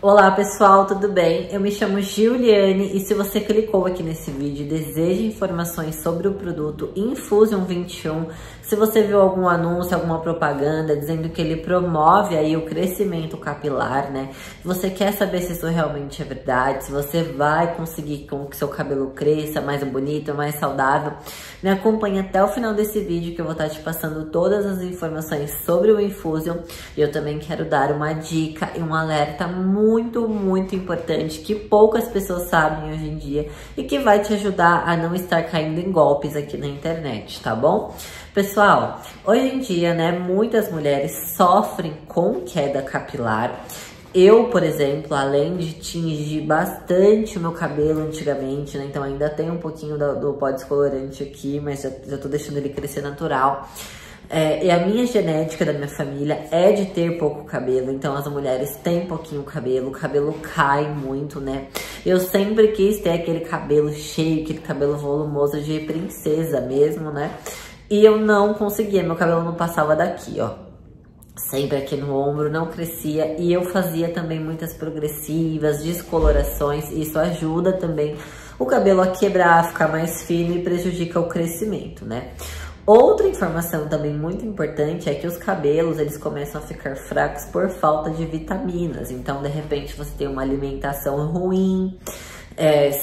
Olá pessoal, tudo bem? Eu me chamo Giuliane e se você clicou aqui nesse vídeo e deseja informações sobre o produto Infusion 21, se você viu algum anúncio, alguma propaganda dizendo que ele promove aí o crescimento capilar, né? Você quer saber se isso realmente é verdade, se você vai conseguir com que seu cabelo cresça mais bonito, mais saudável, me acompanha até o final desse vídeo que eu vou estar te passando todas as informações sobre o Infusion e eu também quero dar uma dica e um alerta muito importante que poucas pessoas sabem hoje em dia e que vai te ajudar a não estar caindo em golpes aqui na internet, tá bom? Pessoal, hoje em dia, né, muitas mulheres sofrem com queda capilar. Eu, por exemplo, além de tingir bastante o meu cabelo antigamente, né, então ainda tem um pouquinho do pó descolorante aqui, mas já tô deixando ele crescer natural. E a minha genética da minha família é de ter pouco cabelo, então as mulheres têm pouquinho cabelo, o cabelo cai muito, né? Eu sempre quis ter aquele cabelo cheio, aquele cabelo volumoso de princesa mesmo, né? E eu não conseguia, meu cabelo não passava daqui, ó. Sempre aqui no ombro, não crescia. E eu fazia também muitas progressivas, descolorações, isso ajuda também o cabelo a quebrar, a ficar mais fino e prejudica o crescimento, né? Outra informação também muito importante é que os cabelos, eles começam a ficar fracos por falta de vitaminas. Então, de repente, você tem uma alimentação ruim,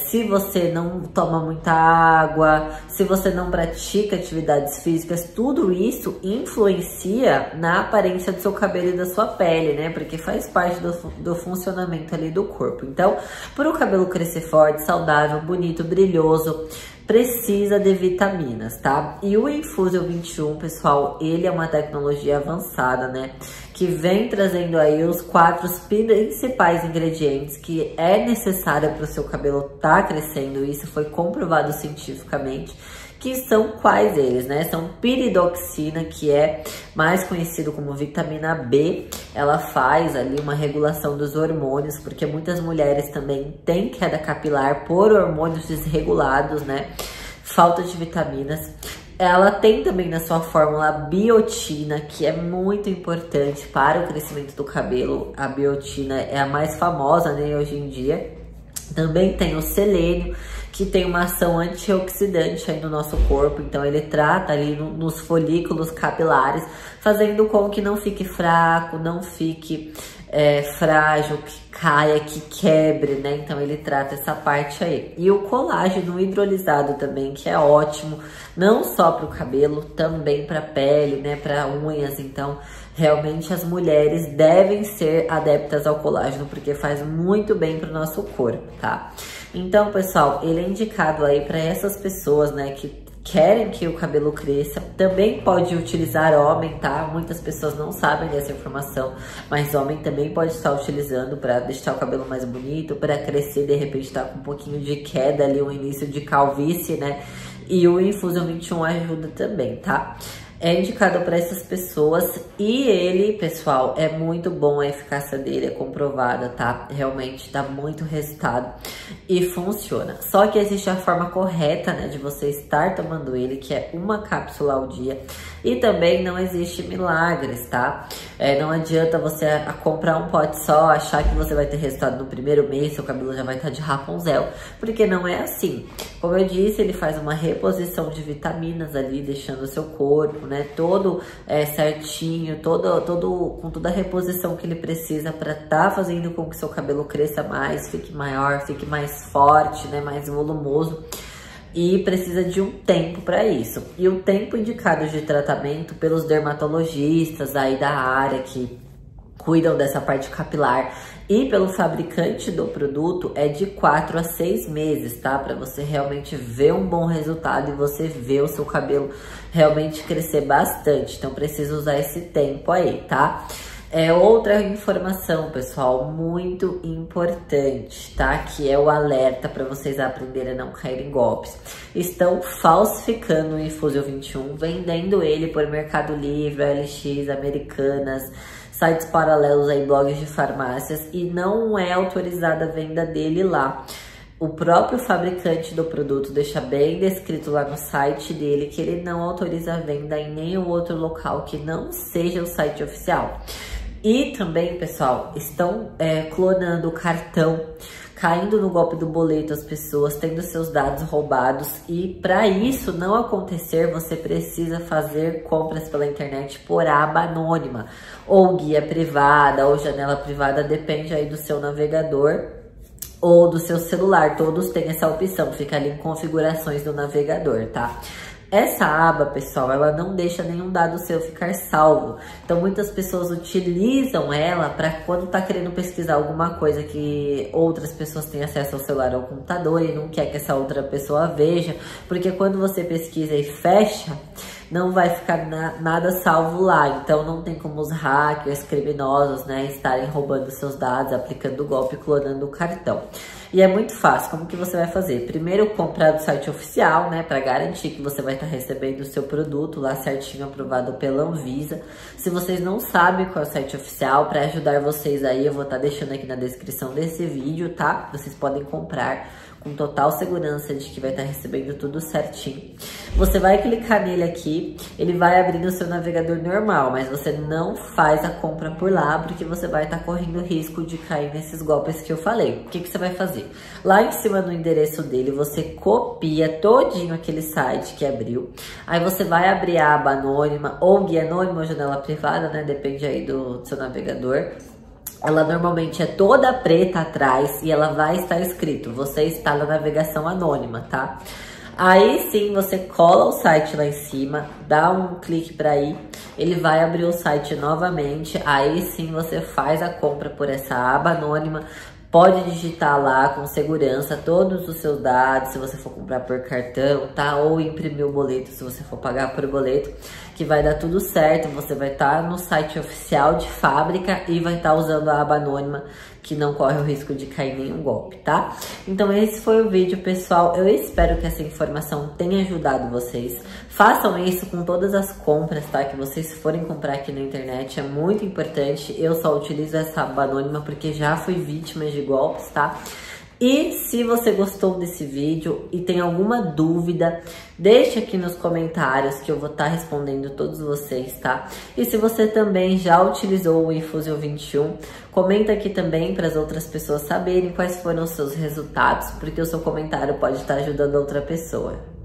se você não toma muita água, se você não pratica atividades físicas, tudo isso influencia na aparência do seu cabelo e da sua pele, né? Porque faz parte do funcionamento ali do corpo. Então, para o cabelo crescer forte, saudável, bonito, brilhoso, precisa de vitaminas, tá? E o Infusion 21, pessoal, ele é uma tecnologia avançada, né? Que vem trazendo aí os 4 principais ingredientes que é necessário para o seu cabelo tá crescendo. Isso foi comprovado cientificamente. Que são quais eles, né? São piridoxina, que é mais conhecido como vitamina B. Ela faz ali uma regulação dos hormônios, porque muitas mulheres também têm queda capilar por hormônios desregulados, né? Falta de vitaminas. Ela tem também na sua fórmula biotina, que é muito importante para o crescimento do cabelo. A biotina é a mais famosa, né, hoje em dia. Também tem o selênio, que tem uma ação antioxidante aí no nosso corpo, então ele trata ali nos folículos capilares, fazendo com que não fique fraco, não fique frágil, que caia, que quebre, né? Então ele trata essa parte aí. E o colágeno hidrolisado também, que é ótimo, não só para o cabelo, também para a pele, né? Para unhas, então realmente as mulheres devem ser adeptas ao colágeno, porque faz muito bem para o nosso corpo, tá? Então, pessoal, ele é indicado aí para essas pessoas, né, que querem que o cabelo cresça. Também pode utilizar homem, tá? Muitas pessoas não sabem dessa informação, mas homem também pode estar utilizando para deixar o cabelo mais bonito, para crescer, de repente tá com um pouquinho de queda ali, um início de calvície, né? E o Infusion 21 ajuda também, tá? É indicado para essas pessoas e ele, pessoal, é muito bom, a eficácia dele é comprovada, tá? Realmente dá muito resultado e funciona. Só que existe a forma correta, né, de você estar tomando ele, que é uma cápsula ao dia. E também não existe milagres, tá? Não adianta você comprar um pote só, achar que você vai ter resultado no primeiro mês, seu cabelo já vai estar de Rapunzel, porque não é assim. Como eu disse, ele faz uma reposição de vitaminas ali, deixando o seu corpo, né, todo certinho, com toda a reposição que ele precisa para tá fazendo com que seu cabelo cresça mais, fique maior, fique mais forte, né, mais volumoso. E precisa de um tempo para isso. E o tempo indicado de tratamento pelos dermatologistas aí da área que cuidam dessa parte capilar e pelo fabricante do produto é de 4 a 6 meses, tá? Para você realmente ver um bom resultado e você ver o seu cabelo realmente crescer bastante. Então, precisa usar esse tempo aí, tá? Outra informação, pessoal, muito importante, tá? Que é o alerta para vocês aprenderem a não cair em golpes. Estão falsificando o Infusion 21, vendendo ele por Mercado Livre, OLX, Americanas, sites paralelos aí, blogs de farmácias, e não é autorizada a venda dele lá. O próprio fabricante do produto deixa bem descrito lá no site dele que ele não autoriza a venda em nenhum outro local que não seja o site oficial. E também, pessoal, estão clonando o cartão, caindo no golpe do boleto as pessoas, tendo seus dados roubados. E para isso não acontecer, você precisa fazer compras pela internet por aba anônima, ou guia privada, ou janela privada, depende aí do seu navegador ou do seu celular. Todos têm essa opção, fica ali em configurações do navegador, tá? Essa aba, pessoal, ela não deixa nenhum dado seu ficar salvo. Então, muitas pessoas utilizam ela para quando tá querendo pesquisar alguma coisa que outras pessoas têm acesso ao celular ou ao computador e não quer que essa outra pessoa veja, porque quando você pesquisa e fecha, não vai ficar nada salvo lá. Então, não tem como os hackers, criminosos, né, estarem roubando seus dados, aplicando o golpe, clonando o cartão. E é muito fácil. Como que você vai fazer? Primeiro, comprar do site oficial, né, para garantir que você vai estar recebendo o seu produto lá certinho, aprovado pela Anvisa. Se vocês não sabem qual é o site oficial, para ajudar vocês aí, eu vou estar deixando aqui na descrição desse vídeo, tá? Vocês podem comprar com total segurança de que vai estar recebendo tudo certinho. Você vai clicar nele aqui, ele vai abrir no seu navegador normal, mas você não faz a compra por lá, porque você vai estar correndo risco de cair nesses golpes que eu falei. O que que você vai fazer? Lá em cima no endereço dele, você copia todinho aquele site que abriu, aí você vai abrir a aba anônima, ou guia anônima, ou janela privada, né? Depende aí do seu navegador. Ela normalmente é toda preta atrás e ela vai estar escrito: você está na navegação anônima, tá? Aí sim, você cola o site lá em cima, dá um clique para ir, ele vai abrir o site novamente, aí sim você faz a compra por essa aba anônima. Pode digitar lá com segurança todos os seus dados, se você for comprar por cartão, tá? Ou imprimir o boleto, se você for pagar por boleto, que vai dar tudo certo. Você vai estar no site oficial de fábrica e vai estar usando a aba anônima, que não corre o risco de cair nenhum golpe, tá? Então esse foi o vídeo, pessoal. Eu espero que essa informação tenha ajudado vocês. Façam isso com todas as compras, tá? Que vocês forem comprar aqui na internet, é muito importante. Eu só utilizo essa aba anônima porque já fui vítima de golpes, tá? E se você gostou desse vídeo e tem alguma dúvida, deixe aqui nos comentários que eu vou estar respondendo todos vocês, tá? E se você também já utilizou o Infusion 21, comenta aqui também para as outras pessoas saberem quais foram os seus resultados, porque o seu comentário pode estar ajudando outra pessoa.